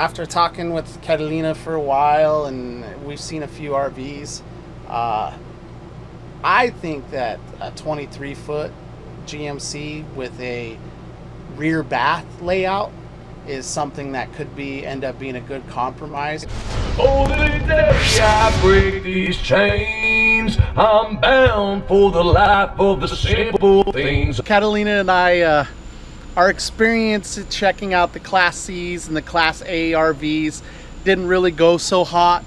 after talking with Catalina for a while, and we've seen a few RVs, I think that a 23-foot GMC with a rear bath layout is something that could be end up being a good compromise. Only day I break these chains, I'm bound for the life of the simple things. Catalina and I our experience checking out the Class C's and the Class A RVs didn't really go so hot.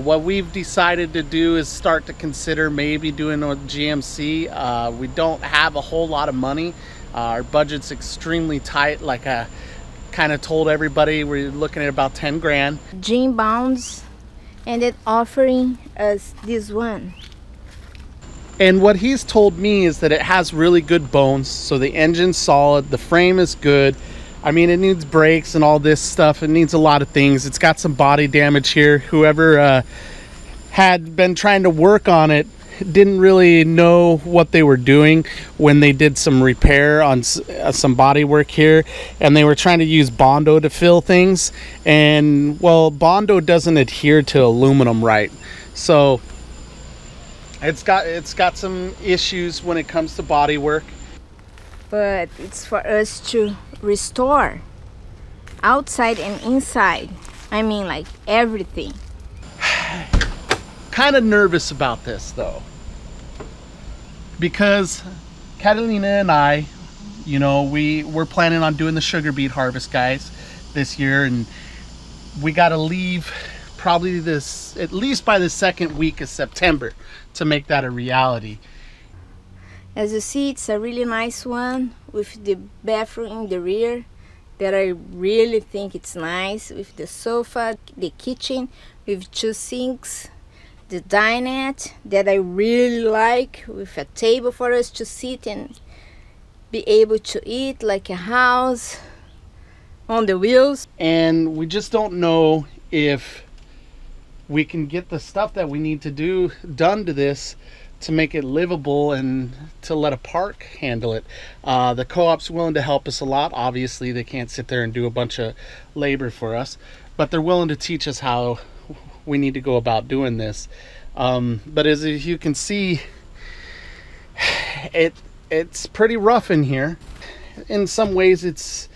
What we've decided to do is start to consider maybe doing a GMC. We don't have a whole lot of money. Our budget's extremely tight. Like I kind of told everybody, we're looking at about 10 grand. Jean Bounds ended offering us this one. And what he's told me is that it has really good bones, so the engine's solid, the frame is good. I mean, it needs brakes and all this stuff. It needs a lot of things. It's got some body damage here. Whoever had been trying to work on it didn't really know what they were doing when they did some repair on some body work here, and they were trying to use Bondo to fill things, and well, Bondo doesn't adhere to aluminum right, so it's got some issues when it comes to body work. But it's for us to restore outside and inside. I mean, like everything. Kind of nervous about this though, because Catalina and I, you know, we're planning on doing the sugar beet harvest, guys, this year, and we got to leave probably this at least by the second week of September to make that a reality. As you see, it's a really nice one with the bathroom in the rear that I really think it's nice, with the sofa, the kitchen with 2 sinks, the dinette that I really like, with a table for us to sit and be able to eat like a house on the wheels. And we just don't know if we can get the stuff that we need to do done to this to make it livable and to let a park handle it. The co-op's willing to help us a lot. Obviously they can't sit there and do a bunch of labor for us, but they're willing to teach us how we need to go about doing this. But as you can see, it's pretty rough in here. In some ways it's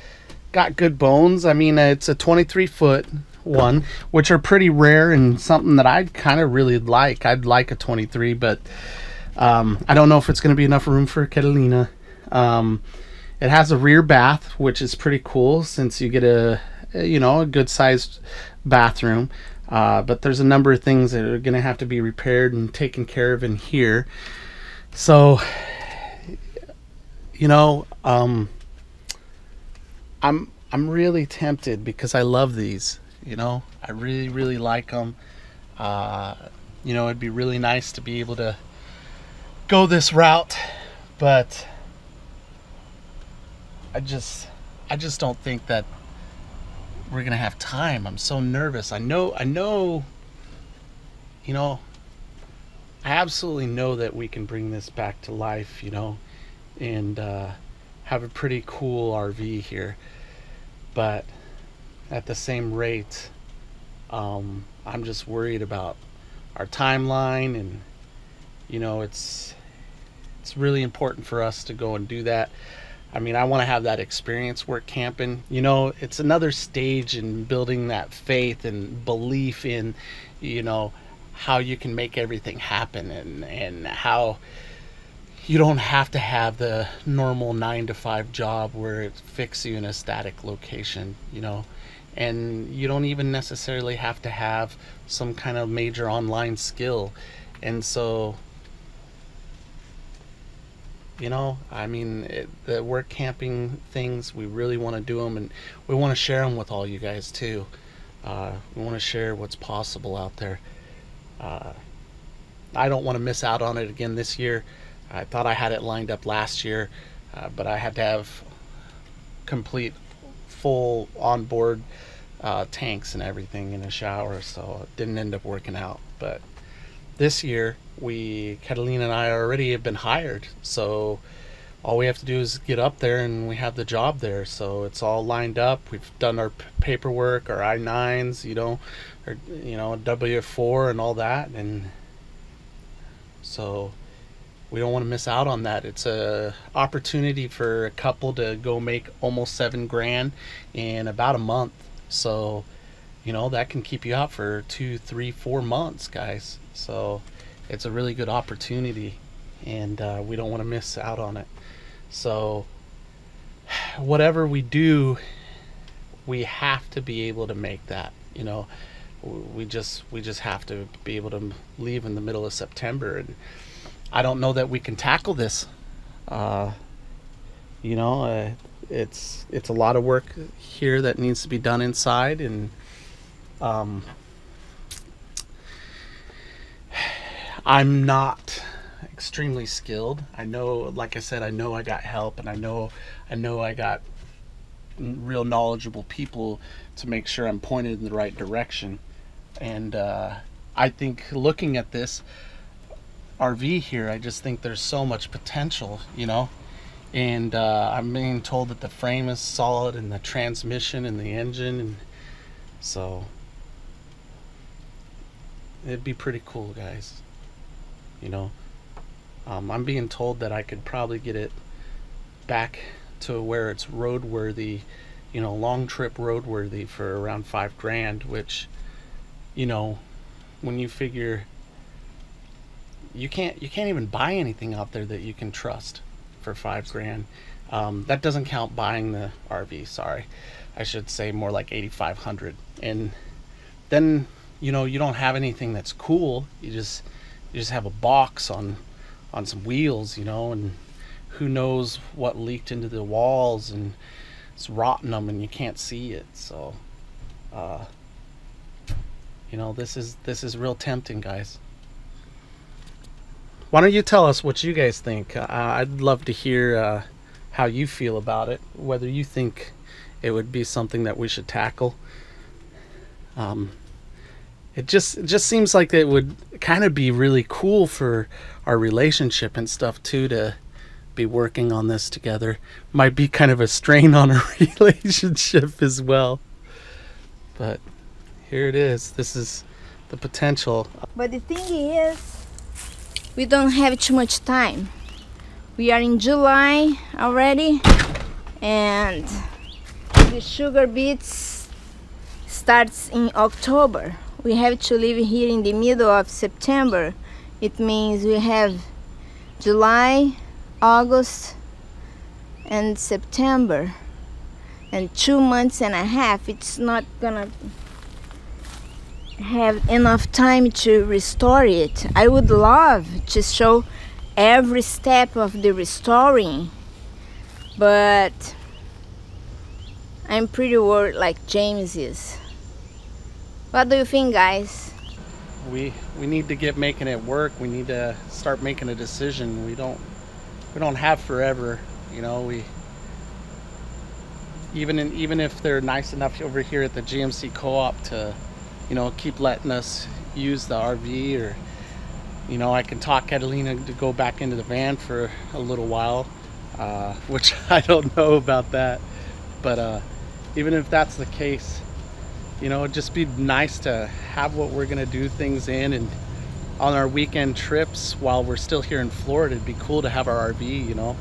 got good bones. I mean, it's a 23-foot one, which are pretty rare and something that I'd kind of really like. I'd like a 23, but I don't know if it's going to be enough room for Catalina. It has a rear bath, which is pretty cool since you get a good sized bathroom. But there's a number of things that are going to have to be repaired and taken care of in here. So, you know, I'm really tempted because I love these. You know, I really, really like them. You know, it'd be really nice to be able to go this route, but I just don't think that we're gonna have time. I'm so nervous. I know, you know, I absolutely know that we can bring this back to life, you know, and have a pretty cool RV here, but at the same rate, I'm just worried about our timeline, and you know, it's really important for us to go and do that. I mean, I want to have that experience work camping. You know, it's another stage in building that faith and belief in, you know, how you can make everything happen, and how you don't have to have the normal 9-to-5 job where it fixes you in a static location, you know. And you don't even necessarily have to have some kind of major online skill. And so, you know, I mean, the work camping things, we really want to do them, and we want to share them with all you guys too. We want to share what's possible out there. I don't want to miss out on it again this year. I thought I had it lined up last year, but I had to have complete full onboard tanks and everything in a shower, so it didn't end up working out. But this year, Catalina and I already have been hired, so all we have to do is get up there and we have the job there. So it's all lined up. We've done our paperwork, our I-9s, you know, or, you know, W-4 and all that. And so we don't want to miss out on that. It's a opportunity for a couple to go make almost $7,000 in about a month. So, you know, that can keep you out for 2, 3, 4 months, guys. So it's a really good opportunity, and we don't want to miss out on it. So whatever we do, we have to be able to make that, you know. We just have to be able to leave in the middle of September, and I don't know that we can tackle this. You know, it's a lot of work here that needs to be done inside, and I'm not extremely skilled. I know, like I said, I know I got help, and I know I got real knowledgeable people to make sure I'm pointed in the right direction. And I think looking at this RV here, I just think there's so much potential, you know. And I'm being told that the frame is solid, and the transmission and the engine, and so it'd be pretty cool, guys, you know. I'm being told that I could probably get it back to where it's roadworthy, you know, long trip roadworthy, for around $5,000, which, you know, when you figure you can't even buy anything out there that you can trust for $5,000. That doesn't count buying the RV. Sorry, I should say more like $8,500. And then, you know, you don't have anything that's cool. You just have a box on some wheels, you know, and who knows what leaked into the walls, and it's rotting them, and you can't see it. So, you know, this is real tempting, guys. Why don't you tell us what you guys think? I'd love to hear how you feel about it, whether you think it would be something that we should tackle. It just seems like it would kind of be really cool for our relationship and stuff too, to be working on this together. Might be kind of a strain on our relationship as well, but here it is. This is the potential. But the thing is, we don't have too much time. We are in July already, and the sugar beets starts in October. We have to leave here in the middle of September. It means we have July, August, and September, and 2.5 months. It's not gonna have enough time to restore it. I would love to show every step of the restoring, but I'm pretty worried, like James is. What do you think, guys? We need to get making it work. We need to start making a decision. We don't have forever, you know. We even if they're nice enough over here at the GMC co-op to, you know, keep letting us use the RV, or, you know, I can talk Catalina to go back into the van for a little while, which I don't know about that, but even if that's the case, you know, it'd just be nice to have what we're gonna do things in, and on our weekend trips while we're still here in Florida, it'd be cool to have our RV, you know.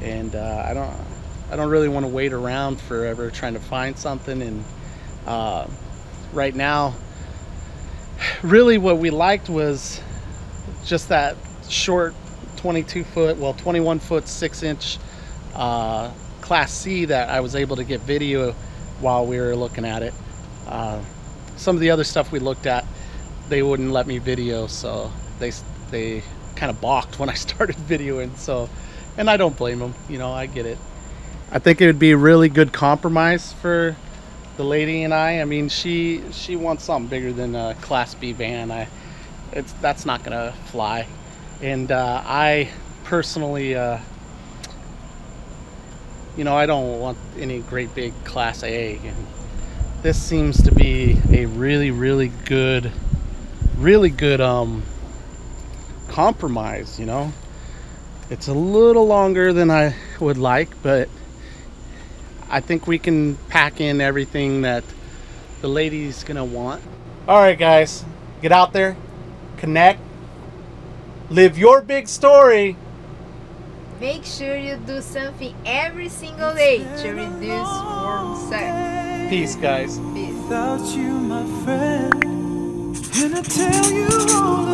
And I don't really want to wait around forever trying to find something. And right now, really what we liked was just that short 22-foot, well, 21-foot 6-inch Class C that I was able to get video while we were looking at it. Some of the other stuff we looked at, they wouldn't let me video, so they kind of balked when I started videoing. So, and I don't blame them, you know, I get it. I think it would be a really good compromise for the lady and I. I mean, she wants something bigger than a Class B van. That's not gonna fly. And I personally, you know, I don't want any great big Class A. And this seems to be a really good compromise, you know. It's a little longer than I would like, but I think we can pack in everything that the lady's gonna want. All right, guys, get out there, connect, live your big story. Make sure you do something every single day to reduce world sex. Peace, guys. Peace. Without you, my friend, can I tell you all?